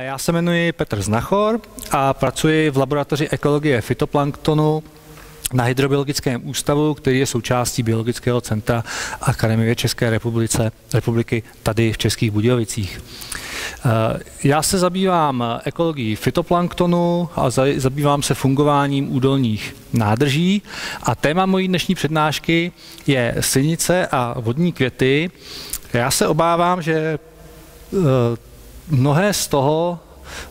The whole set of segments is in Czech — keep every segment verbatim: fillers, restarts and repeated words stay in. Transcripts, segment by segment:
Já se jmenuji Petr Znachor a pracuji v laboratoři ekologie fytoplanktonu na Hydrobiologickém ústavu, který je součástí Biologického centra Akademie České republice, republiky tady v Českých Budějovicích. Já se zabývám ekologií fytoplanktonu a zabývám se fungováním údolních nádrží a téma mojí dnešní přednášky je sinice a vodní květy. Já se obávám, že mnohé z toho,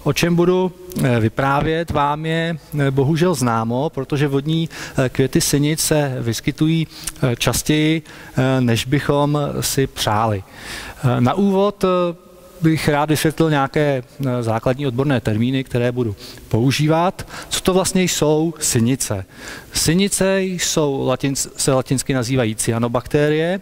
o čem budu vyprávět, vám je bohužel známo, protože vodní květy sinic se vyskytují častěji, než bychom si přáli. Na úvod bych rád vysvětlil nějaké základní odborné termíny, které budu používat. Co to vlastně jsou sinice? Sinice jsou, se latinsky nazývají cyanobakterie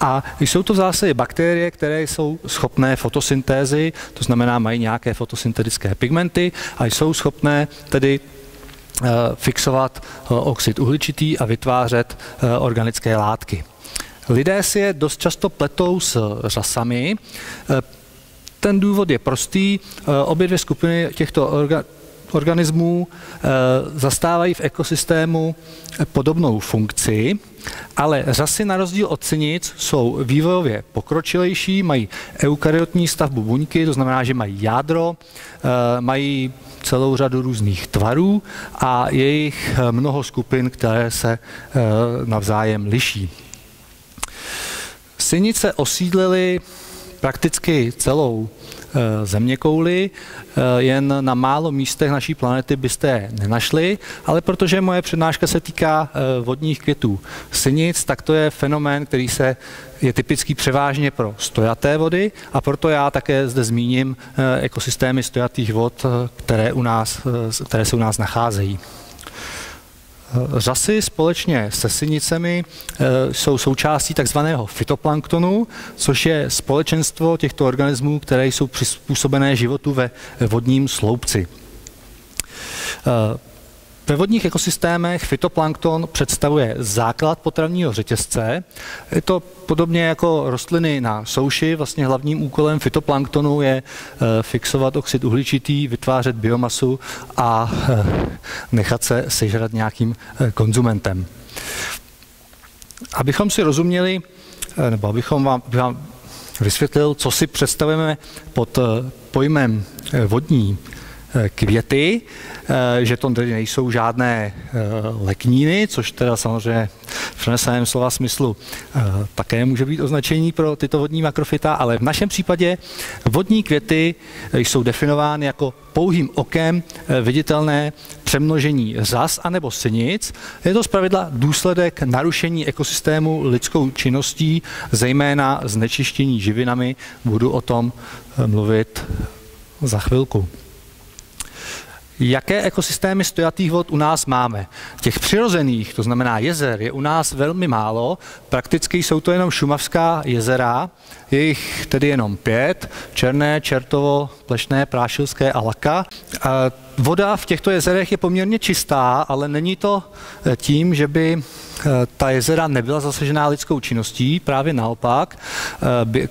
a jsou to v zásadě bakterie, které jsou schopné fotosyntézy, to znamená mají nějaké fotosyntetické pigmenty a jsou schopné tedy fixovat oxid uhličitý a vytvářet organické látky. Lidé si je dost často pletou s řasami. Ten důvod je prostý, obě dvě skupiny těchto orga, organismů zastávají v ekosystému podobnou funkci, ale řasy na rozdíl od sinic jsou vývojově pokročilejší, mají eukaryotní stavbu buňky, to znamená, že mají jádro, mají celou řadu různých tvarů a je jich mnoho skupin, které se navzájem liší. Sinice osídlily prakticky celou zeměkouli, jen na málo místech naší planety byste je nenašli, ale protože moje přednáška se týká vodních květů sinic, tak to je fenomén, který se je typický převážně pro stojaté vody a proto já také zde zmíním ekosystémy stojatých vod, které, u nás, které se u nás nacházejí. Řasy společně se sinicemi jsou součástí takzvaného fytoplanktonu, což je společenstvo těchto organismů, které jsou přizpůsobené životu ve vodním sloupci. Ve vodních ekosystémech fytoplankton představuje základ potravního řetězce. Je to podobně jako rostliny na souši. Vlastně hlavním úkolem fytoplanktonu je fixovat oxid uhličitý, vytvářet biomasu a nechat se sežrat nějakým konzumentem. Abychom si rozuměli, nebo abychom vám, vám vysvětlil, co si představujeme pod pojmem vodní květy, že to tedy nejsou žádné lekníny, což teda samozřejmě v přeneseném slova smyslu také může být označení pro tyto vodní makrofyta, ale v našem případě vodní květy jsou definovány jako pouhým okem viditelné přemnožení řas anebo sinic. Je to zpravidla důsledek narušení ekosystému lidskou činností, zejména znečištění živinami. Budu o tom mluvit za chvilku. Jaké ekosystémy stojatých vod u nás máme? Těch přirozených, to znamená jezer, je u nás velmi málo. Prakticky jsou to jenom Šumavská jezera, je jich tedy jenom pět, Černé, Čertovo, Plešné, Prášilské a Laka. Voda v těchto jezerech je poměrně čistá, ale není to tím, že by ta jezera nebyla zasažená lidskou činností, právě naopak.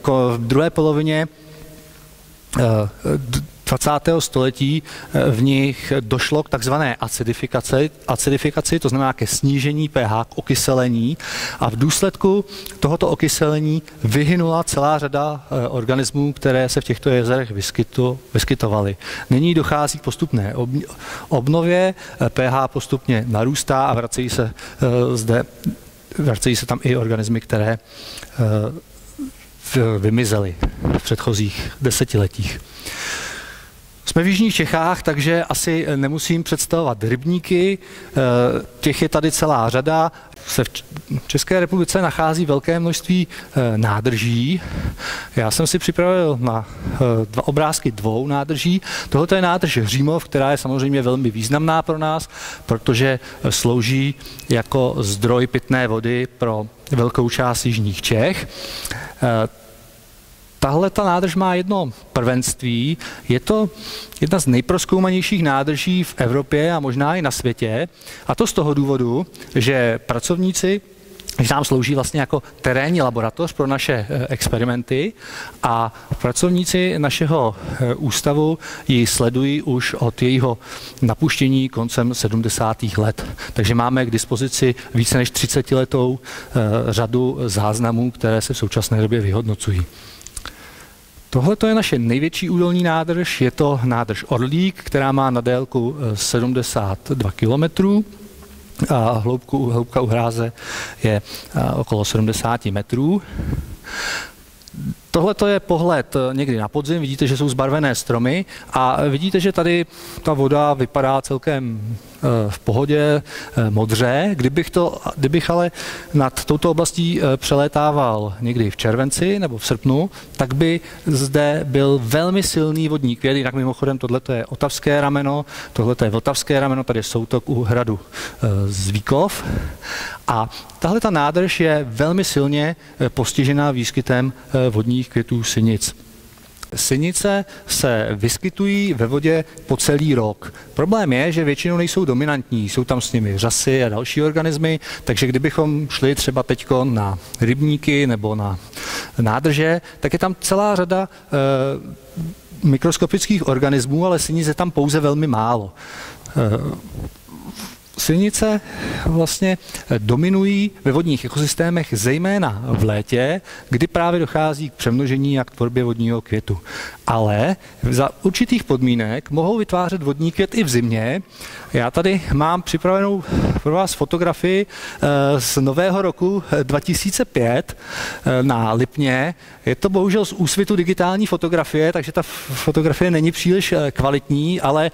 V druhé polovině dvacátého století v nich došlo k takzvané acidifikaci, acidifikaci, to znamená ke snížení pH, k okyselení a v důsledku tohoto okyselení vyhynula celá řada organismů, které se v těchto jezerech vyskytu, vyskytovaly. Nyní dochází k postupné obnově, pH postupně narůstá a vracejí se, zde, vracejí se tam i organismy, které vymizely v předchozích desetiletích. Jsme v jižních Čechách, takže asi nemusím představovat rybníky, těch je tady celá řada. Se v České republice nachází velké množství nádrží. Já jsem si připravil na dva obrázky dvou nádrží. Tohle je nádrž Římov, která je samozřejmě velmi významná pro nás, protože slouží jako zdroj pitné vody pro velkou část jižních Čech. Tahle ta nádrž má jedno prvenství, je to jedna z nejprozkoumanějších nádrží v Evropě a možná i na světě. A to z toho důvodu, že pracovníci že nám slouží vlastně jako terénní laboratoř pro naše experimenty a pracovníci našeho ústavu ji sledují už od jejího napuštění koncem sedmdesátých let. Takže máme k dispozici více než třicetiletou řadu záznamů, které se v současné době vyhodnocují. Tohle je naše největší údolní nádrž, je to nádrž Orlík, která má na délku sedmdesát dva kilometrů. A hloubku, hloubka u hráze je okolo sedmdesáti metrů. Tohle je pohled někdy na podzim, vidíte, že jsou zbarvené stromy a vidíte, že tady ta voda vypadá celkem v pohodě, modře. Kdybych, to, kdybych ale nad touto oblastí přelétával někdy v červenci nebo v srpnu, tak by zde byl velmi silný vodní květ, jinak mimochodem tohle je Otavské rameno, tohle je Vltavské rameno, tady je soutok u hradu Zvíkov. A tahle ta nádrž je velmi silně postižená výskytem vodních květů sinic. Sinice se vyskytují ve vodě po celý rok. Problém je, že většinou nejsou dominantní, jsou tam s nimi řasy a další organismy, takže kdybychom šli třeba teď na rybníky nebo na nádrže, tak je tam celá řada e, mikroskopických organismů, ale sinic je tam pouze velmi málo. E, Sinice vlastně dominují ve vodních ekosystémech zejména v létě, kdy právě dochází k přemnožení a k tvorbě vodního květu. Ale za určitých podmínek mohou vytvářet vodní květ i v zimě. Já tady mám připravenou pro vás fotografii z nového roku dva tisíce pět na Lipně. Je to bohužel z úsvitu digitální fotografie, takže ta fotografie není příliš kvalitní, ale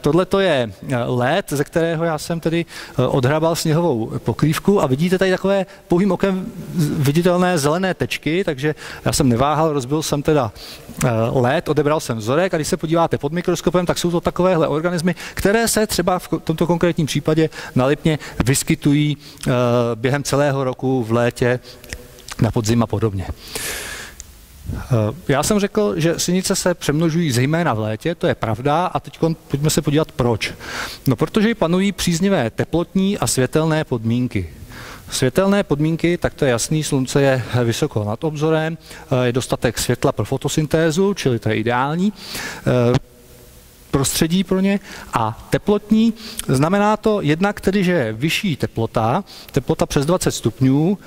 tohle to je led, ze kterého já jsem tedy odhrabal sněhovou pokrývku a vidíte tady takové pouhým okem viditelné zelené tečky, takže já jsem neváhal, rozbil jsem teda led, odebral jsem vzorek a když se podíváte pod mikroskopem, tak jsou to takovéhle organismy, které se třeba v tomto konkrétním případě na Lipně vyskytují během celého roku, v létě, na podzim a podobně. Já jsem řekl, že sinice se přemnožují zejména v létě, to je pravda, a teď pojďme se podívat proč. No, protože panují příznivé teplotní a světelné podmínky. Světelné podmínky, tak to je jasný, slunce je vysoko nad obzorem, je dostatek světla pro fotosyntézu, čili to je ideální prostředí pro ně, a teplotní, znamená to jednak tedy, že je vyšší teplota, teplota přes dvacet stupňů,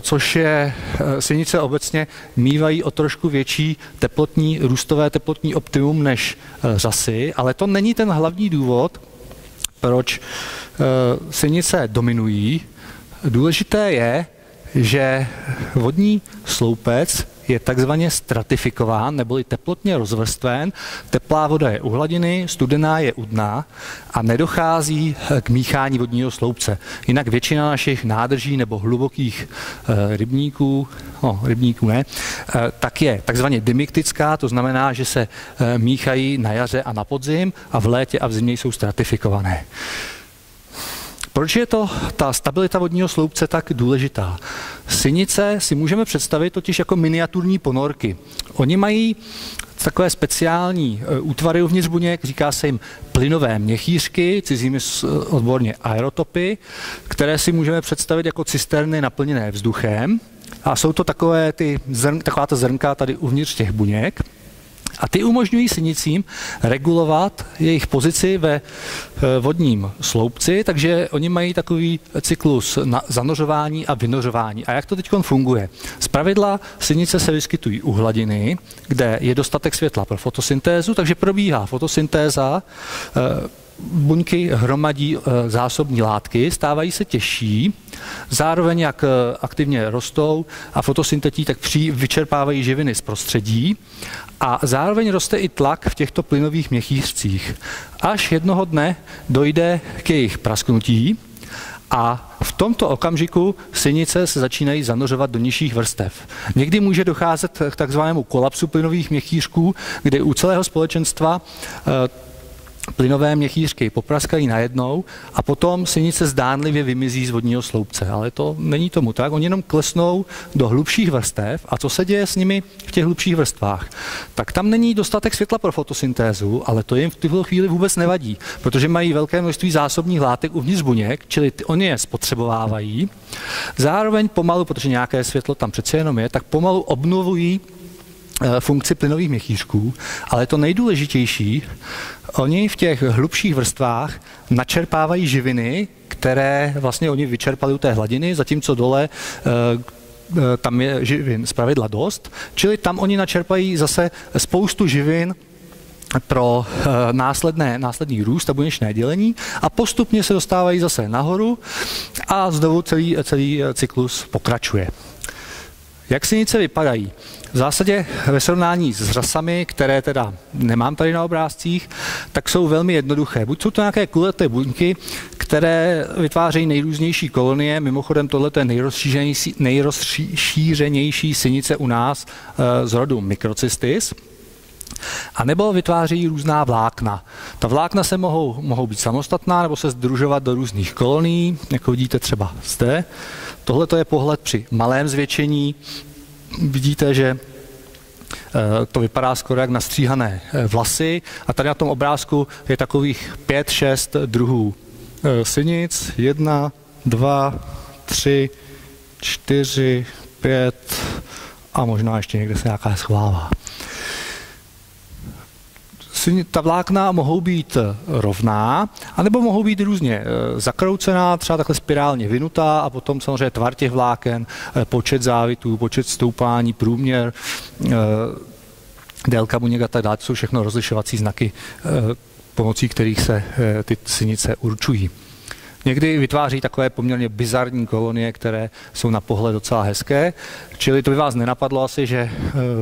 což je, sinice obecně mívají o trošku větší teplotní, růstové teplotní optimum než řasy, ale to není ten hlavní důvod, proč sinice dominují. Důležité je, že vodní sloupec je takzvaně stratifikován, neboli teplotně rozvrstven, teplá voda je u hladiny, studená je u dna a nedochází k míchání vodního sloupce. Jinak většina našich nádrží nebo hlubokých e, rybníků, no, rybníků ne, e, tak je takzvaně dimiktická, to znamená, že se e, míchají na jaře a na podzim a v létě a v zimě jsou stratifikované. Proč je to ta stabilita vodního sloupce tak důležitá? Sinice si můžeme představit totiž jako miniaturní ponorky. Oni mají takové speciální útvary uvnitř buněk, říká se jim plynové měchýřky, cizími odborně aerotopy, které si můžeme představit jako cisterny naplněné vzduchem. A jsou to takové ty zrn, taková ta zrnka tady uvnitř těch buněk. A ty umožňují sinicím regulovat jejich pozici ve vodním sloupci, takže oni mají takový cyklus na zanořování a vynořování. A jak to teď funguje? Zpravidla sinice se vyskytují u hladiny, kde je dostatek světla pro fotosyntézu, takže probíhá fotosyntéza, buňky hromadí zásobní látky, stávají se těžší, zároveň jak aktivně rostou a fotosyntetí, tak při vyčerpávají živiny z prostředí a zároveň roste i tlak v těchto plynových měchýřcích. Až jednoho dne dojde k jejich prasknutí a v tomto okamžiku sinice se začínají zanořovat do nižších vrstev. Někdy může docházet k takzvanému kolapsu plynových měchýřků, kde u celého společenstva plynové měchýřky popraskají najednou a potom sinice zdánlivě vymizí z vodního sloupce. Ale to není tomu tak, oni jenom klesnou do hlubších vrstev a co se děje s nimi v těch hlubších vrstvách? Tak tam není dostatek světla pro fotosyntézu, ale to jim v tuto chvíli vůbec nevadí, protože mají velké množství zásobních látek uvnitř buněk, čili oni je spotřebovávají. Zároveň pomalu, protože nějaké světlo tam přece jenom je, tak pomalu obnovují funkci plynových měchýřků, ale to nejdůležitější, oni v těch hlubších vrstvách načerpávají živiny, které vlastně oni vyčerpali u té hladiny, zatímco dole tam je živin zpravidla dost, čili tam oni načerpají zase spoustu živin pro následné, následný růst a buněčné dělení a postupně se dostávají zase nahoru a znovu celý, celý cyklus pokračuje. Jak sinice vypadají? V zásadě ve srovnání s řasami, které teda nemám tady na obrázcích, tak jsou velmi jednoduché. Buď jsou to nějaké kulaté buňky, které vytvářejí nejrůznější kolonie, mimochodem tohle je nejrozšířenější, nejrozšířenější sinice u nás z rodu mikrocystis, a nebo vytváří různá vlákna. Ta vlákna se mohou, mohou být samostatná nebo se sdružovat do různých kolonií, jako vidíte třeba zde. Tohle je pohled při malém zvětšení. Vidíte, že to vypadá skoro jak nastříhané vlasy a tady na tom obrázku je takových pět šest druhů sinic. jedna, dva, tři, čtyři, pět a možná ještě někde se nějaká schovává. Ta vlákna mohou být rovná, anebo mohou být různě zakroucená, třeba takhle spirálně vinutá a potom samozřejmě tvar těch vláken, počet závitů, počet stoupání, průměr, délka buněk a tak dále. To jsou všechno rozlišovací znaky, pomocí kterých se ty sinice určují. Někdy vytváří takové poměrně bizarní kolonie, které jsou na pohled docela hezké, čili to by vás nenapadlo asi, že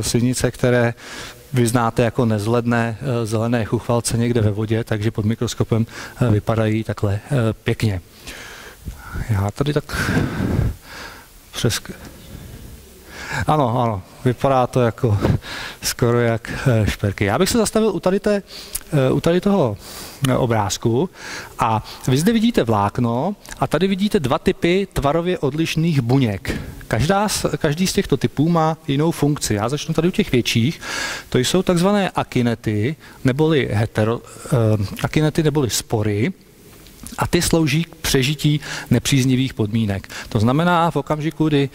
sinice, které vy znáte jako nezhledné zelené chuchvalce někde ve vodě, takže pod mikroskopem vypadají takhle pěkně. Já tady tak přes... Ano, ano, vypadá to jako skoro jak šperky. Já bych se zastavil u tady, té, u tady toho obrázku a vy zde vidíte vlákno a tady vidíte dva typy tvarově odlišných buněk. Každá, každý z těchto typů má jinou funkci. Já začnu tady u těch větších. To jsou takzvané akinety, neboli, hetero, akinety, neboli spory. A ty slouží k přežití nepříznivých podmínek. To znamená, v okamžiku, kdy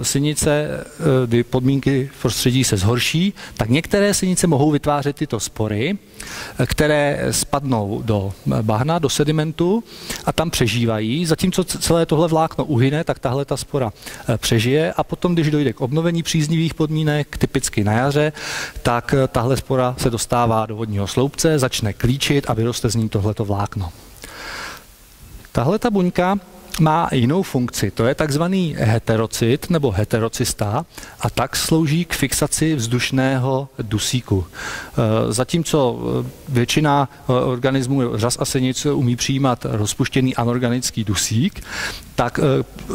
e, sinice, e, kdy podmínky v prostředí se zhorší, tak některé sinice mohou vytvářet tyto spory, které spadnou do bahna, do sedimentu a tam přežívají. Zatímco celé tohle vlákno uhyne, tak tahle ta spora přežije a potom, když dojde k obnovení příznivých podmínek, typicky na jaře, tak tahle spora se dostává do vodního sloupce, začne klíčit a vyroste z ní tohleto vlákno. Tahle ta buňka má jinou funkci, to je takzvaný heterocyt nebo heterocysta a tak slouží k fixaci vzdušného dusíku. Zatímco většina organismů řas a sinic umí přijímat rozpuštěný anorganický dusík, tak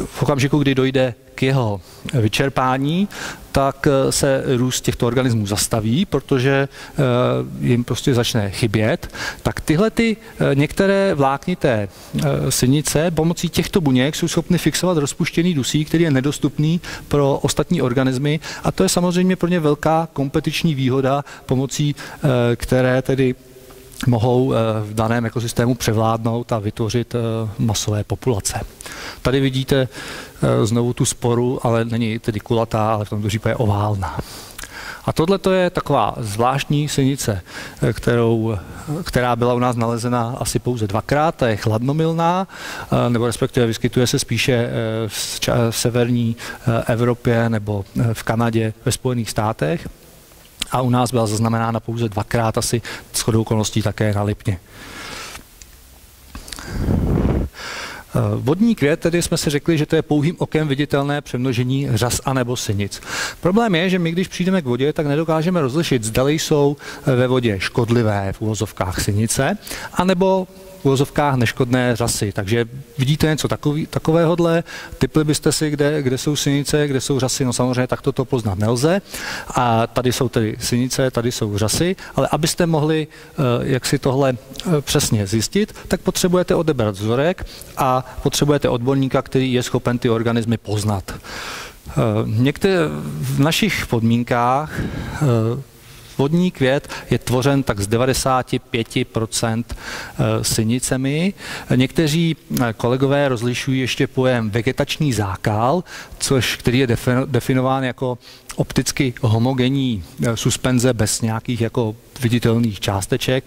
v okamžiku, kdy dojde k jeho vyčerpání, tak se růst těchto organismů zastaví, protože jim prostě začne chybět. Tak tyhle ty některé vláknité sinice pomocí těchto buněk jsou schopny fixovat rozpuštěný dusík, který je nedostupný pro ostatní organismy a to je samozřejmě pro ně velká kompetiční výhoda, pomocí které tedy mohou v daném ekosystému převládnout a vytvořit masové populace. Tady vidíte znovu tu sporu, ale není tedy kulatá, ale v tomto případě oválná. A tohle je taková zvláštní sinice, kterou, která byla u nás nalezena asi pouze dvakrát, ta je chladnomilná, nebo respektive vyskytuje se spíše v, v severní Evropě nebo v Kanadě, ve Spojených státech. A u nás byla zaznamenána pouze dvakrát, asi shodou okolností také na Lipně. Vodní květ, tedy jsme si řekli, že to je pouhým okem viditelné přemnožení řas anebo sinic. Problém je, že my, když přijdeme k vodě, tak nedokážeme rozlišit, zdali jsou ve vodě škodlivé v uvozovkách sinice, anebo v uvozovkách neškodné řasy. Takže vidíte něco takový, takovéhodle, typli byste si, kde, kde jsou sinice, kde jsou řasy, no samozřejmě tak toto poznat nelze. A tady jsou tedy sinice, tady jsou řasy, ale abyste mohli jak si tohle přesně zjistit, tak potřebujete odebrat vzorek a potřebujete odborníka, který je schopen ty organismy poznat. Některé v našich podmínkách vodní květ je tvořen tak z devadesáti pěti procent sinicemi. Někteří kolegové rozlišují ještě pojem vegetační zákal, což, který je definován jako opticky homogenní suspenze bez nějakých jako viditelných částeček.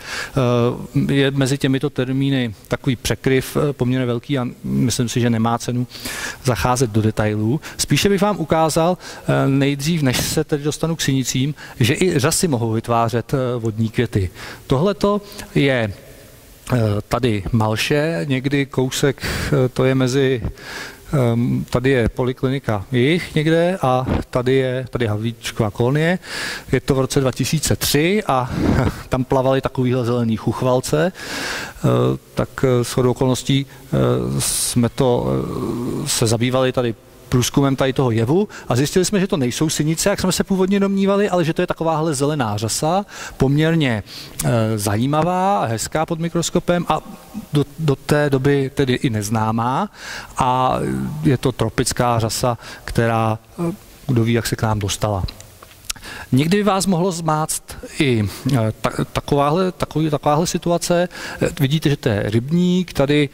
Je mezi těmito termíny takový překryv poměrně velký a myslím si, že nemá cenu zacházet do detailů. Spíše bych vám ukázal nejdřív, než se tedy dostanu k sinicím, že i řasy mohou vytvářet vodní květy. Tohleto je tady malše, někdy kousek, to je mezi tady je poliklinika jich někde a tady je tady Havlíčkova kolonie. Je to v roce dva tisíce tři a tam plavaly takovýhle zelený chuchvalce. Tak shodou okolností jsme to se zabývali tady průzkumem tady toho jevu a zjistili jsme, že to nejsou sinice, jak jsme se původně domnívali, ale že to je takováhle zelená řasa, poměrně e, zajímavá a hezká pod mikroskopem a do, do té doby tedy i neznámá a je to tropická řasa, která, kdo ví, jak se k nám dostala. Někdy by vás mohlo zmáct i ta, takováhle, takový, takováhle situace. Vidíte, že to je rybník, tady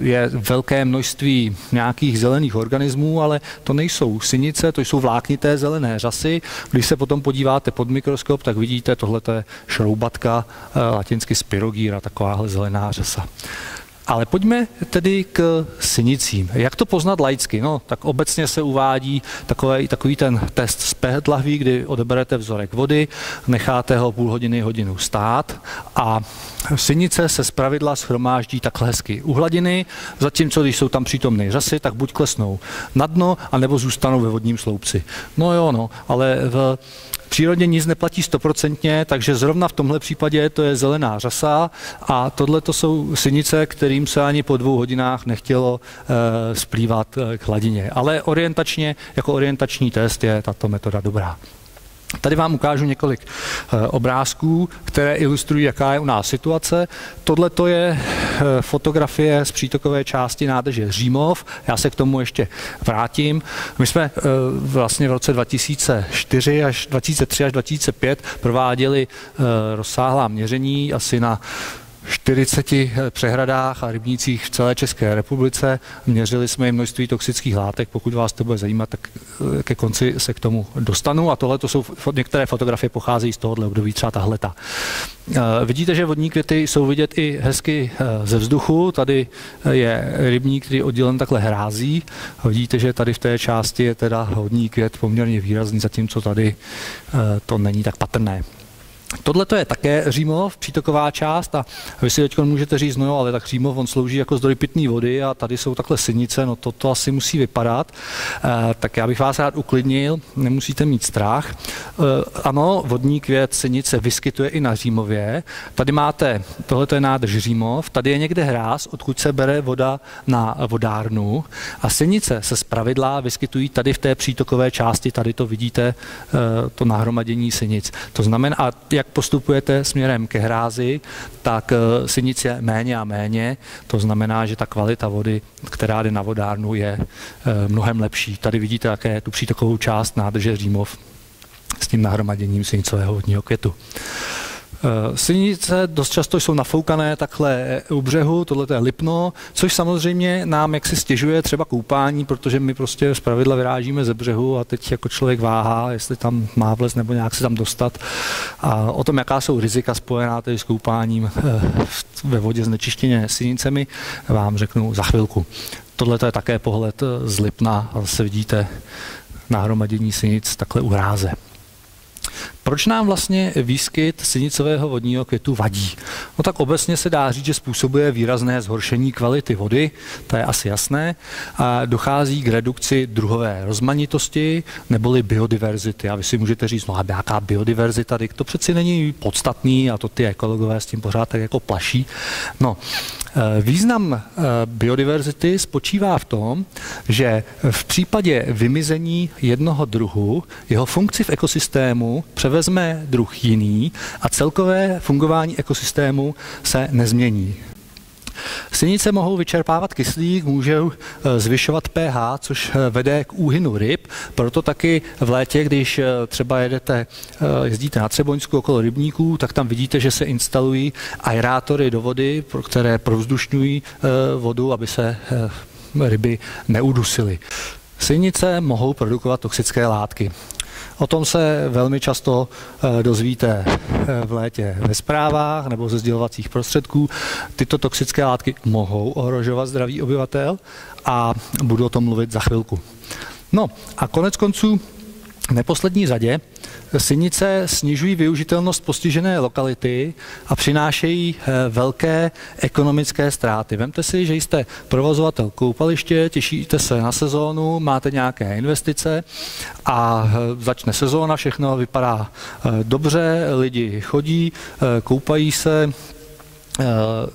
je velké množství nějakých zelených organismů, ale to nejsou sinice, to jsou vláknité zelené řasy. Když se potom podíváte pod mikroskop, tak vidíte, tohle je šroubatka, latinsky Spirogira, takováhle zelená řasa. Ale pojďme tedy k sinicím. Jak to poznat laicky? No, tak obecně se uvádí takový, takový ten test z pH lahví, kdy odeberete vzorek vody, necháte ho půl hodiny, hodinu stát a sinice se zpravidla shromáždí takhle hezky u hladiny, zatímco když jsou tam přítomné řasy, tak buď klesnou na dno, anebo zůstanou ve vodním sloupci. No jo, no, ale v přírodě nic neplatí stoprocentně, takže zrovna v tomhle případě to je zelená řasa a tohle to jsou sinice, kterým se ani po dvou hodinách nechtělo e, splývat k hladině. Ale orientačně, jako orientační test je tato metoda dobrá. Tady vám ukážu několik e, obrázků, které ilustrují, jaká je u nás situace. Tohle to je e, fotografie z přítokové části nádrže Římov. Já se k tomu ještě vrátím. My jsme e, vlastně v roce dva tisíce čtyři až dva tisíce tři až dva tisíce pět prováděli e, rozsáhlá měření asi na čtyřiceti přehradách a rybnících v celé České republice. Měřili jsme jim množství toxických látek. Pokud vás to bude zajímat, tak ke konci se k tomu dostanu. A tohle to jsou některé fotografie pocházejí z tohohle období, třeba tahleta. Vidíte, že vodní květy jsou vidět i hezky ze vzduchu. Tady je rybník, který je oddělen takhle hrází. Vidíte, že tady v té části je teda vodní květ poměrně výrazný, zatímco tady to není tak patrné. Tohle to je také Římov, přítoková část a vy si teď můžete říct, no jo, ale tak Římov, on slouží jako zdroj pitné vody a tady jsou takhle sinice, no to, to asi musí vypadat. E, tak já bych vás rád uklidnil, nemusíte mít strach. E, ano, vodní květ sinice vyskytuje i na Římově. Tady máte, tohle je nádrž Římov, tady je někde hráz, odkud se bere voda na vodárnu a sinice se zpravidla vyskytují tady v té přítokové části, tady to vidíte, e, to nahromadění sinic. To znamená, a jak Jak postupujete směrem ke hrázi, tak sinic je méně a méně. To znamená, že ta kvalita vody, která jde na vodárnu, je mnohem lepší. Tady vidíte také tu přítokovou část nádrže Římov s tím nahromaděním sinicového vodního květu. Sinice dost často jsou nafoukané takhle u břehu, tohle je Lipno, což samozřejmě nám jaksi stěžuje třeba koupání, protože my prostě zpravidla vyrážíme ze břehu a teď jako člověk váhá, jestli tam má vlez nebo nějak se tam dostat. A o tom, jaká jsou rizika spojená tedy s koupáním ve vodě znečištěné sinicemi, vám řeknu za chvilku. Tohle je také pohled z Lipna, zase vidíte nahromadění sinic takhle u hráze. Proč nám vlastně výskyt sinicového vodního květu vadí? No tak obecně se dá říct, že způsobuje výrazné zhoršení kvality vody, to je asi jasné, a dochází k redukci druhové rozmanitosti neboli biodiverzity. A vy si můžete říct, no a jaká biodiverzita, to přeci není podstatný a to ty ekologové s tím pořád tak jako plaší. No, význam biodiverzity spočívá v tom, že v případě vymizení jednoho druhu jeho funkci v ekosystému převezme druh jiný a celkové fungování ekosystému se nezmění. Sinice mohou vyčerpávat kyslík, můžou zvyšovat pH, což vede k úhynu ryb, proto taky v létě, když třeba jedete, jezdíte na Třeboňsku okolo rybníků, tak tam vidíte, že se instalují aerátory do vody, které provzdušňují vodu, aby se ryby neudusily. Sinice mohou produkovat toxické látky. O tom se velmi často dozvíte v létě ve zprávách nebo ze sdělovacích prostředků. Tyto toxické látky mohou ohrožovat zdraví obyvatel a budu o tom mluvit za chvilku. No a konec konců v neposlední řadě sinice snižují využitelnost postižené lokality a přinášejí velké ekonomické ztráty. Vemte si, že jste provozovatel koupaliště, těšíte se na sezónu, máte nějaké investice a začne sezóna, všechno vypadá dobře, lidi chodí, koupají se,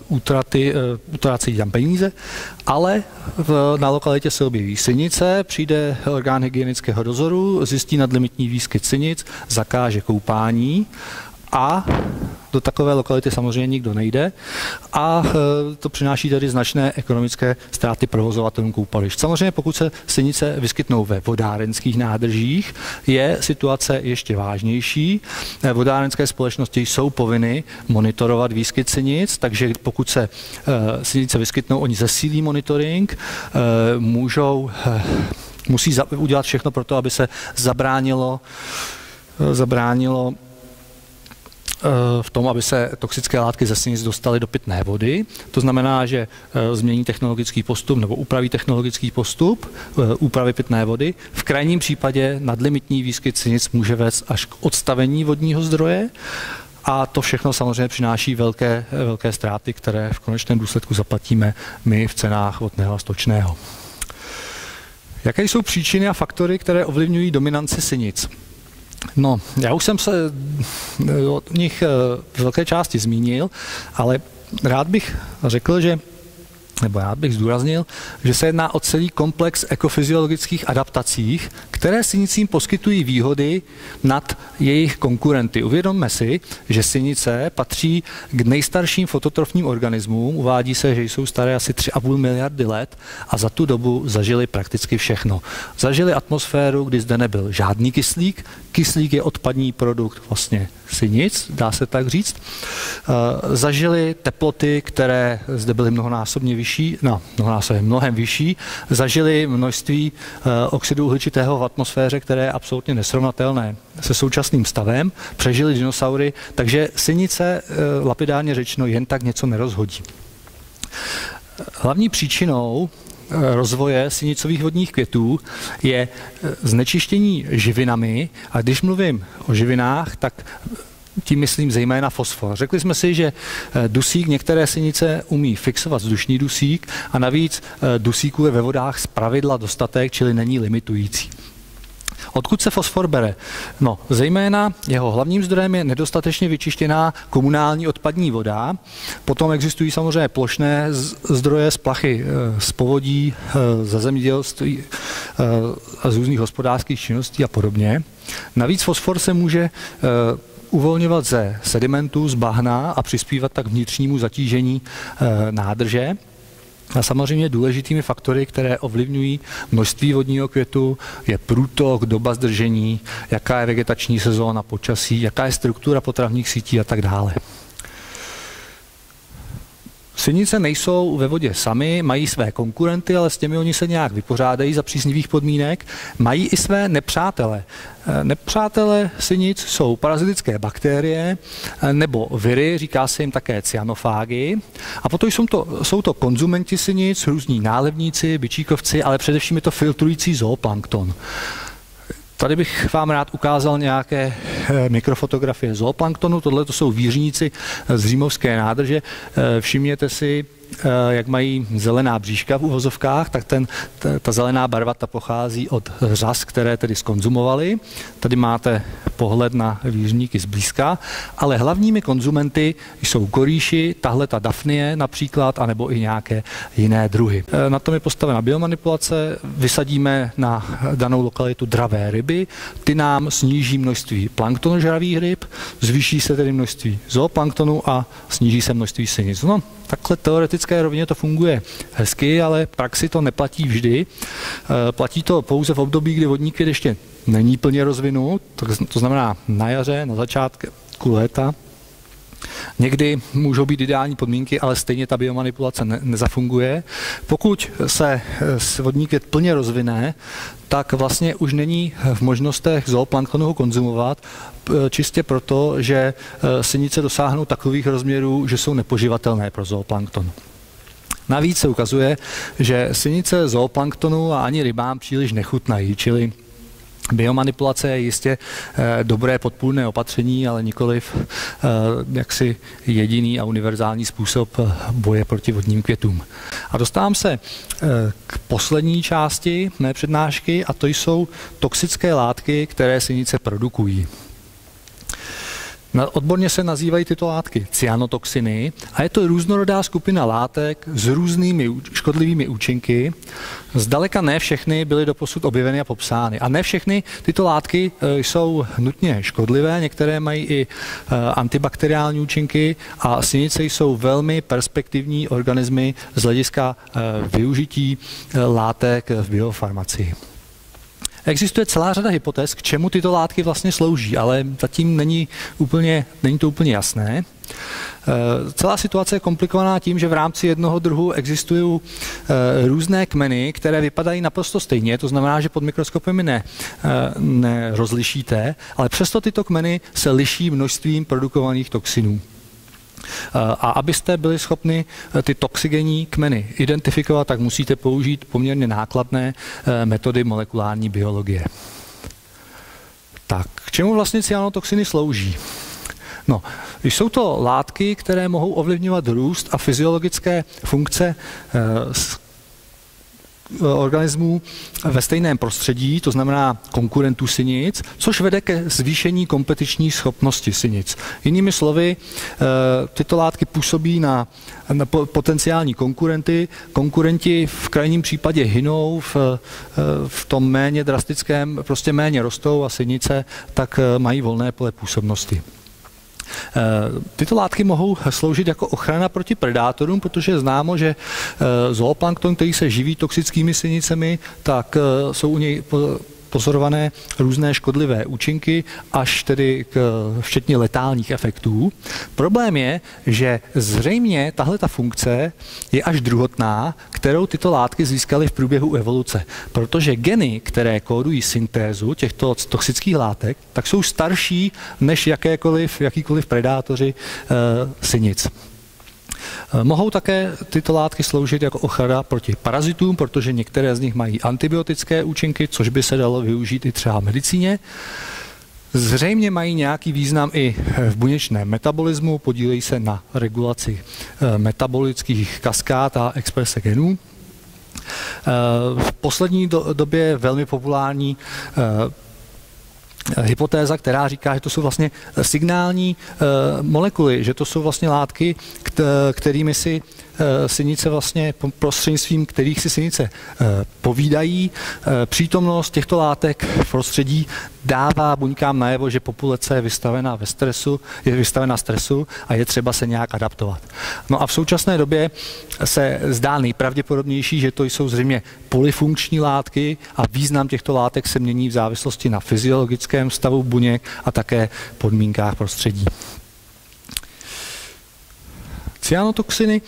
útraty, utrácí tam peníze, ale v, na lokalitě se objeví sinice, přijde orgán hygienického dozoru, zjistí nadlimitní výskyt sinic, zakáže koupání a do takové lokality samozřejmě nikdo nejde a to přináší tedy značné ekonomické ztráty provozovatelům koupališť. Samozřejmě pokud se sinice vyskytnou ve vodárenských nádržích, je situace ještě vážnější. Vodárenské společnosti jsou povinny monitorovat výskyt sinic, takže pokud se sinice vyskytnou, oni zesílí monitoring, můžou, musí udělat všechno pro to, aby se zabránilo, zabránilo v tom, aby se toxické látky ze sinic dostaly do pitné vody. To znamená, že změní technologický postup nebo upraví technologický postup úpravy pitné vody. V krajním případě nadlimitní výskyt sinic může vést až k odstavení vodního zdroje a to všechno samozřejmě přináší velké, velké ztráty, které v konečném důsledku zaplatíme my v cenách vodného a stočného. Jaké jsou příčiny a faktory, které ovlivňují dominanci sinic? No, já už jsem se o nich v velké části zmínil, ale rád bych řekl, že, nebo rád bych zdůraznil, že se jedná o celý komplex ekofyziologických adaptací, které sinicím poskytují výhody nad jejich konkurenty. Uvědomme si, že sinice patří k nejstarším fototrofním organismům, uvádí se, že jsou staré asi tři a půl miliardy let a za tu dobu zažili prakticky všechno. Zažili atmosféru, kdy zde nebyl žádný kyslík, kyslík je odpadní produkt vlastně sinic, dá se tak říct. Zažili teploty, které zde byly mnohonásobně vyšší, no, mnohonásobně mnohem vyšší, zažili množství oxidu uhličitého v atmosféře, které je absolutně nesrovnatelné se současným stavem, přežili dinosaury, takže sinice lapidárně řečeno jen tak něco nerozhodí. Hlavní příčinou rozvoje sinicových vodních květů je znečištění živinami a když mluvím o živinách, tak tím myslím zejména fosfor. Řekli jsme si, že dusík, některé sinice umí fixovat vzdušný dusík a navíc dusíku je ve vodách zpravidla dostatek, čili není limitující. Odkud se fosfor bere? No, zejména jeho hlavním zdrojem je nedostatečně vyčištěná komunální odpadní voda. Potom existují samozřejmě plošné zdroje z plachy, z povodí, ze zemědělství, z různých hospodářských činností a podobně. Navíc fosfor se může uvolňovat ze sedimentů, z bahna a přispívat tak vnitřnímu zatížení nádrže. A samozřejmě důležitými faktory, které ovlivňují množství vodního květu, je průtok, doba zdržení, jaká je vegetační sezóna, počasí, jaká je struktura potravních sítí a tak dále. Sinice nejsou ve vodě sami, mají své konkurenty, ale s těmi oni se nějak vypořádají za příznivých podmínek. Mají i své nepřátele. Nepřátele sinic jsou parazitické bakterie nebo viry, říká se jim také cyanofágy. A potom jsou to, jsou to konzumenti sinic, různí nálevníci, bičíkovci, ale především je to filtrující zooplankton. Tady bych vám rád ukázal nějaké mikrofotografie zooplanktonu. Tohle to jsou vířníci z Římovské nádrže. Všimněte si, jak mají zelená bříška v uvozovkách, tak ten, ta, ta zelená barva ta pochází od řas, které tedy skonzumovali. Tady máte pohled na vířníky zblízka, ale hlavními konzumenty jsou korýši, tahle ta dafnie například, anebo i nějaké jiné druhy. Na tom je postavena biomanipulace, vysadíme na danou lokalitu dravé ryby, ty nám sníží množství planktonu žravých ryb, zvýší se tedy množství zooplanktonu a sníží se množství sinic. No, takhle teoretické rovině to funguje hezky, ale v praxi to neplatí vždy. Platí to pouze v období, kdy vodní květ ještě není plně rozvinut, to znamená na jaře, na začátku léta. Někdy můžou být ideální podmínky, ale stejně ta biomanipulace ne nezafunguje. Pokud se vodní květ plně rozvine, tak vlastně už není v možnostech zooplanktonu ho konzumovat, čistě proto, že sinice dosáhnou takových rozměrů, že jsou nepoživatelné pro zooplankton. Navíc se ukazuje, že sinice zooplanktonu a ani rybám příliš nechutnají, čili biomanipulace je jistě dobré podpůrné opatření, ale nikoliv jaksi jediný a univerzální způsob boje proti vodním květům. A dostávám se k poslední části mé přednášky a to jsou toxické látky, které sinice produkují. Odborně se nazývají tyto látky cyanotoxiny a je to různorodá skupina látek s různými škodlivými účinky. Zdaleka ne všechny byly doposud objeveny a popsány. A ne všechny tyto látky jsou nutně škodlivé, některé mají i antibakteriální účinky a sinice jsou velmi perspektivní organismy z hlediska využití látek v biofarmacii. Existuje celá řada hypotéz, k čemu tyto látky vlastně slouží, ale zatím není, úplně, není to úplně jasné. Celá situace je komplikovaná tím, že v rámci jednoho druhu existují různé kmeny, které vypadají naprosto stejně, to znamená, že pod mikroskopem ne, nerozlišíte, ale přesto tyto kmeny se liší množstvím produkovaných toxinů. A abyste byli schopni ty toxigenní kmeny identifikovat, tak musíte použít poměrně nákladné metody molekulární biologie. Tak, k čemu vlastně cyanotoxiny slouží? No, jsou to látky, které mohou ovlivňovat růst a fyziologické funkce organismů ve stejném prostředí, to znamená konkurentů sinic, což vede ke zvýšení kompetiční schopnosti sinic. Jinými slovy, tyto látky působí na, na potenciální konkurenty. Konkurenti v krajním případě hynou, v, v tom méně drastickém prostě méně rostou a sinice tak mají volné pole působnosti. Tyto látky mohou sloužit jako ochrana proti predátorům, protože je známo, že zooplankton, který se živí toxickými sinicemi, tak jsou u něj pozorované různé škodlivé účinky, až tedy k, včetně letálních efektů. Problém je, že zřejmě tahle ta funkce je až druhotná, kterou tyto látky získaly v průběhu evoluce, protože geny, které kódují syntézu těchto toxických látek, tak jsou starší než jakékoliv, jakýkoliv predátoři e, sinic. Mohou také tyto látky sloužit jako ochrana proti parazitům, protože některé z nich mají antibiotické účinky, což by se dalo využít i třeba v medicíně. Zřejmě mají nějaký význam i v buněčném metabolismu, podílejí se na regulaci metabolických kaskád a exprese genů. V poslední době je velmi populární hypotéza, která říká, že to jsou vlastně signální e, molekuly, že to jsou vlastně látky, kterými si e, sinice vlastně prostřednictvím, kterých si sinice e, povídají. E, přítomnost těchto látek v prostředí dává buňkám najevo, že populace je vystavena ve stresu, je vystavena stresu a je třeba se nějak adaptovat. No a v současné době se zdá nejpravděpodobnější, že to jsou zřejmě polyfunkční látky a význam těchto látek se mění v závislosti na fyziologické stavu buněk a také podmínkách prostředí. Cyanotoxiny,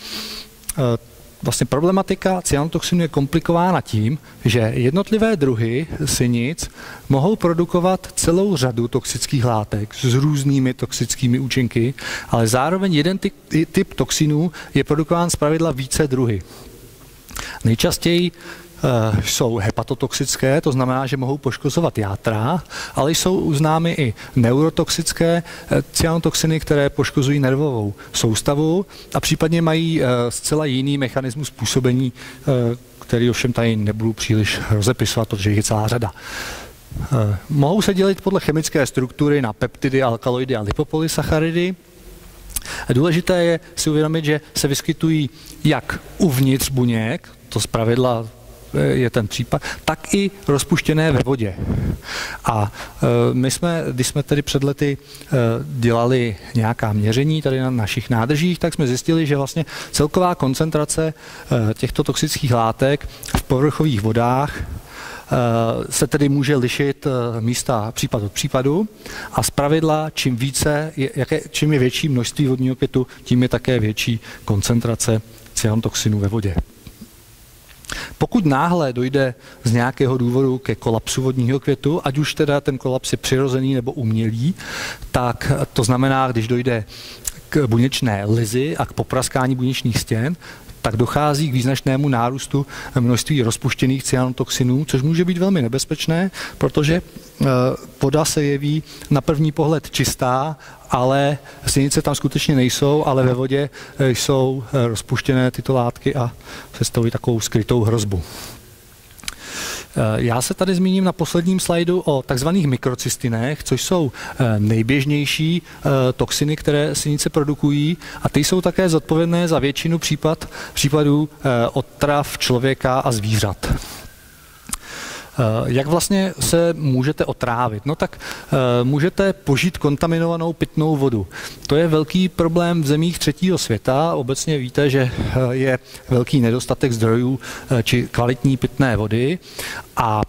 vlastně problematika cyanotoxinu je komplikována tím, že jednotlivé druhy sinic mohou produkovat celou řadu toxických látek s různými toxickými účinky, ale zároveň jeden typ, typ toxinů je produkován zpravidla více druhy. Nejčastěji jsou hepatotoxické, to znamená, že mohou poškozovat játra, ale jsou známy i neurotoxické cyanotoxiny, které poškozují nervovou soustavu a případně mají zcela jiný mechanismus působení, který ovšem tady nebudu příliš rozepisovat, protože jich je celá řada. Mohou se dělit podle chemické struktury na peptidy, alkaloidy a lipopolysacharidy. Důležité je si uvědomit, že se vyskytují jak uvnitř buněk, to zpravidla je ten případ, tak i rozpuštěné ve vodě. A my jsme, když jsme tedy před lety dělali nějaká měření tady na našich nádržích, tak jsme zjistili, že vlastně celková koncentrace těchto toxických látek v povrchových vodách se tedy může lišit místa případ od případu a zpravidla čím více, jaké, čím je větší množství vodního květu, tím je také větší koncentrace cyanotoxinů ve vodě. Pokud náhle dojde z nějakého důvodu ke kolapsu vodního květu, ať už teda ten kolaps je přirozený nebo umělý, tak to znamená, když dojde k buněčné lizi a k popraskání buněčných stěn, tak dochází k význačnému nárůstu množství rozpuštěných cyanotoxinů, což může být velmi nebezpečné, protože voda se jeví na první pohled čistá, ale sinice tam skutečně nejsou, ale ve vodě jsou rozpuštěné tyto látky a představují takovou skrytou hrozbu. Já se tady zmíním na posledním slajdu o takzvaných mikrocystinech, což jsou nejběžnější toxiny, které sinice produkují a ty jsou také zodpovědné za většinu případ, případů otrav člověka a zvířat. Jak vlastně se můžete otrávit? No tak můžete požít kontaminovanou pitnou vodu. To je velký problém v zemích třetího světa. Obecně víte, že je velký nedostatek zdrojů či kvalitní pitné vody a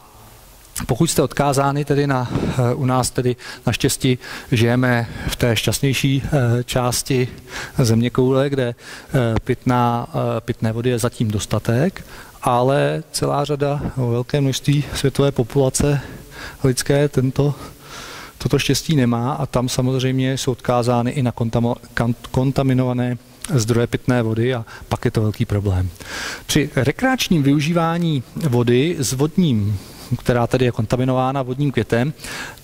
pokud jste odkázáni tedy na, u nás tedy naštěstí žijeme v té šťastnější části zeměkoule, kde pitná, pitné vody je zatím dostatek, ale celá řada, velké množství světové populace lidské tento, toto štěstí nemá a tam samozřejmě jsou odkázány i na kontaminované zdroje pitné vody a pak je to velký problém. Při rekreačním využívání vody s vodním, která tady je kontaminována vodním květem,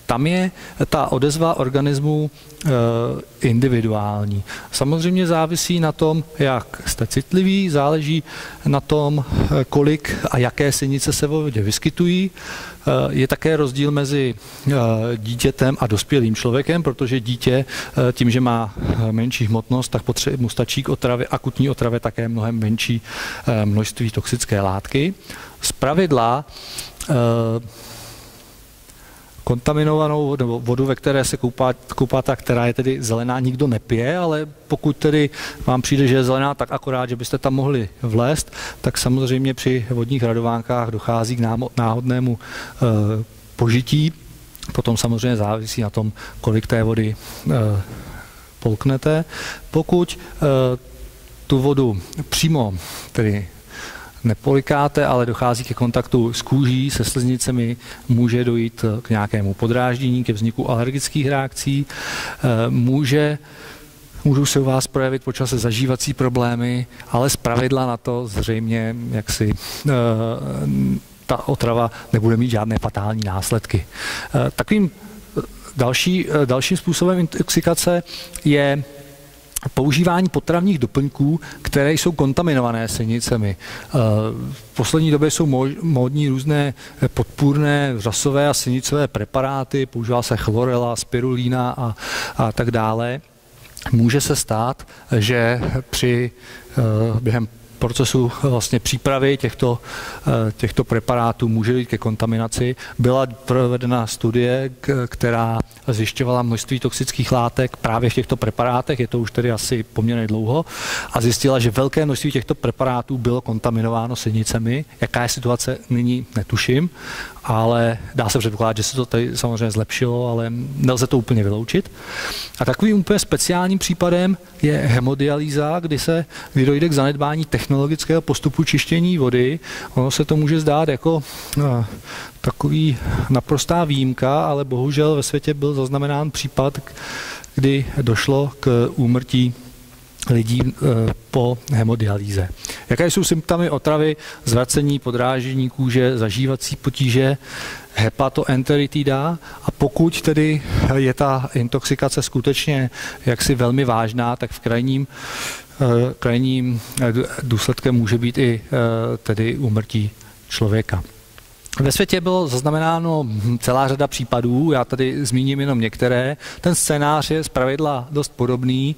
tam je ta odezva organismu e, individuální. Samozřejmě závisí na tom, jak jste citliví, záleží na tom, kolik a jaké sinice se ve vodě vyskytují. E, je také rozdíl mezi e, dítětem a dospělým člověkem, protože dítě e, tím, že má menší hmotnost, tak mu stačí k otravě, akutní otravě také mnohem menší e, množství toxické látky. Zpravidla e, kontaminovanou vodu, ve které se koupá, koupá ta, která je tedy zelená, nikdo nepije, ale pokud tedy vám přijde, že je zelená, tak akorát, že byste tam mohli vlézt, tak samozřejmě při vodních radovánkách dochází k náhodnému e, požití. Potom samozřejmě závisí na tom, kolik té vody e, polknete. Pokud e, tu vodu přímo tedy nepolikáte, ale dochází ke kontaktu s kůží, se sliznicemi, může dojít k nějakému podráždění, ke vzniku alergických reakcí, může, můžou se u vás projevit po čase zažívací problémy, ale zpravidla na to zřejmě jaksi ta otrava nebude mít žádné fatální následky. Takovým další, dalším způsobem intoxikace je používání potravních doplňků, které jsou kontaminované sinicemi. V poslední době jsou módní různé podpůrné řasové a sinicové preparáty, používá se chlorela, spirulína a, a tak dále. Může se stát, že při během procesu vlastně přípravy těchto, těchto preparátů může dojít ke kontaminaci. Byla provedena studie, která zjišťovala množství toxických látek právě v těchto preparátech, je to už tedy asi poměrně dlouho, a zjistila, že velké množství těchto preparátů bylo kontaminováno sinicemi. Jaká je situace nyní, netuším, ale dá se předpokládat, že se to tady samozřejmě zlepšilo, ale nelze to úplně vyloučit. A takovým úplně speciálním případem je hemodialýza, kdy se kdy dojde k zanedbání techniky technologického postupu čištění vody. Ono se to může zdát jako no, takový naprostá výjimka, ale bohužel ve světě byl zaznamenán případ, kdy došlo k úmrtí lidí po hemodialýze. Jaké jsou symptomy otravy? Zvracení, podrážení kůže, zažívací potíže, hepatoenteritida, a pokud tedy je ta intoxikace skutečně jaksi velmi vážná, tak v krajním, krajním důsledkem může být i tedy úmrtí člověka. Ve světě bylo zaznamenáno celá řada případů, já tady zmíním jenom některé. Ten scénář je zpravidla dost podobný.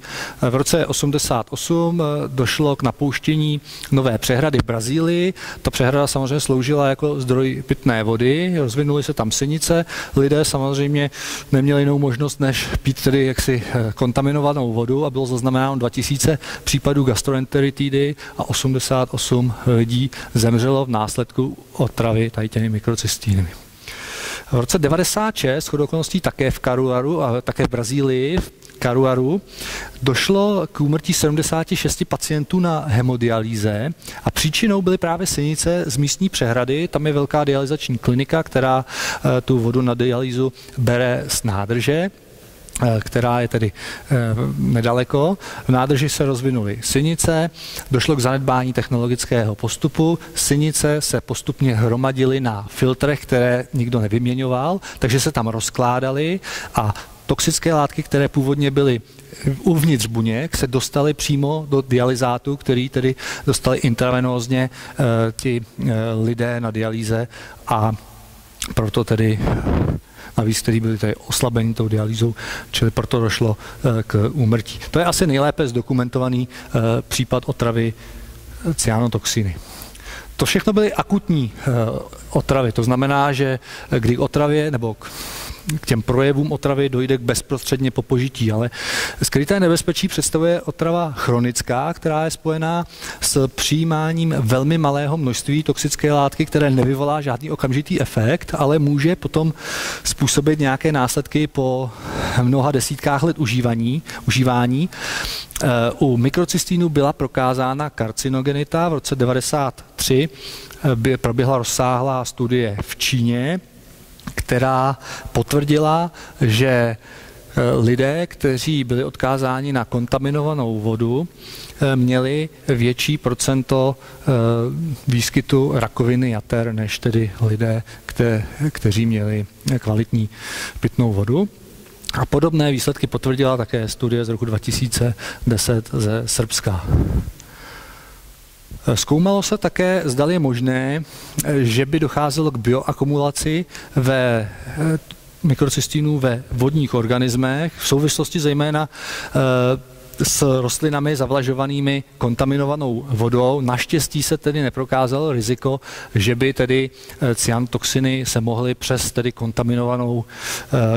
V roce osmdesát osm došlo k napouštění nové přehrady v Brazílii. Ta přehrada samozřejmě sloužila jako zdroj pitné vody, rozvinuly se tam sinice. Lidé samozřejmě neměli jinou možnost, než pít tedy jaksi kontaminovanou vodu, a bylo zaznamenáno dva tisíce případů gastroenteritidy a osmdesát osm lidí zemřelo v následku otravy tajtěnými mikrocystinami. V roce devadesát šest, shodou okolností také v Karuaru, a také v Brazílii, v Karuaru, došlo k úmrtí sedmdesáti šesti pacientů na hemodialýze a příčinou byly právě sinice z místní přehrady. Tam je velká dialyzační klinika, která tu vodu na dialýzu bere z nádrže, která je tedy nedaleko. V nádrži se rozvinuly sinice, došlo k zanedbání technologického postupu, sinice se postupně hromadily na filtrech, které nikdo nevyměňoval, takže se tam rozkládaly a toxické látky, které původně byly uvnitř buněk, se dostaly přímo do dialyzátu, který tedy dostali intravenózně ti lidé na dialýze, a proto tedy navíc, který byli tady oslabeni tou dialýzou, čili proto došlo k úmrtí. To je asi nejlépe zdokumentovaný případ otravy cyanotoxiny. To všechno byly akutní otravy, to znamená, že kdy k otravě nebo k k těm projevům otravy dojde bezprostředně po požití, ale skryté nebezpečí představuje otrava chronická, která je spojená s přijímáním velmi malého množství toxické látky, které nevyvolá žádný okamžitý efekt, ale může potom způsobit nějaké následky po mnoha desítkách let užívání. užívání. U mikrocystinů byla prokázána karcinogenita. V roce devadesát tři proběhla rozsáhlá studie v Číně, která potvrdila, že lidé, kteří byli odkázáni na kontaminovanou vodu, měli větší procento výskytu rakoviny jater než tedy lidé, kte, kteří měli kvalitní pitnou vodu. A podobné výsledky potvrdila také studie z roku dva tisíce deset ze Srbska. Zkoumalo se také, zda je možné, že by docházelo k bioakumulaci ve mikrocystinů ve vodních organismech v souvislosti zejména s rostlinami zavlažovanými kontaminovanou vodou. Naštěstí se tedy neprokázalo riziko, že by tedy cyanotoxiny se mohly přes tedy kontaminovanou,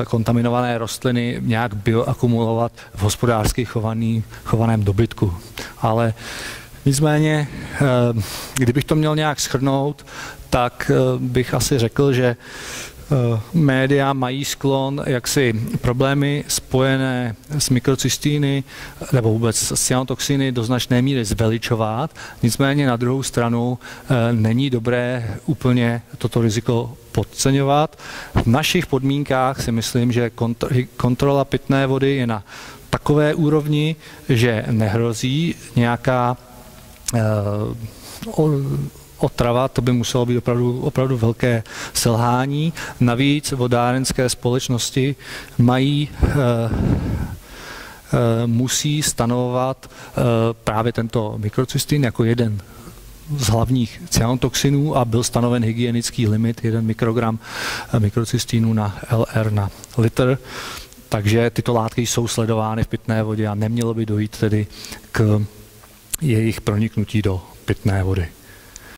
kontaminované rostliny nějak bioakumulovat v hospodářsky chovaný, chovaném dobytku. Ale nicméně, kdybych to měl nějak shrnout, tak bych asi řekl, že média mají sklon jaksi problémy spojené s mikrocystiny nebo vůbec s cyanotoxiny do značné míry zveličovat. Nicméně na druhou stranu není dobré úplně toto riziko podceňovat. V našich podmínkách si myslím, že kontrola pitné vody je na takové úrovni, že nehrozí nějaká otrava, to by muselo být opravdu, opravdu velké selhání. Navíc vodárenské společnosti mají, musí stanovovat právě tento mikrocystin jako jeden z hlavních cyanotoxinů a byl stanoven hygienický limit jeden mikrogram mikrocystinu na el er na litr. Takže tyto látky jsou sledovány v pitné vodě a nemělo by dojít tedy k jejich proniknutí do pitné vody.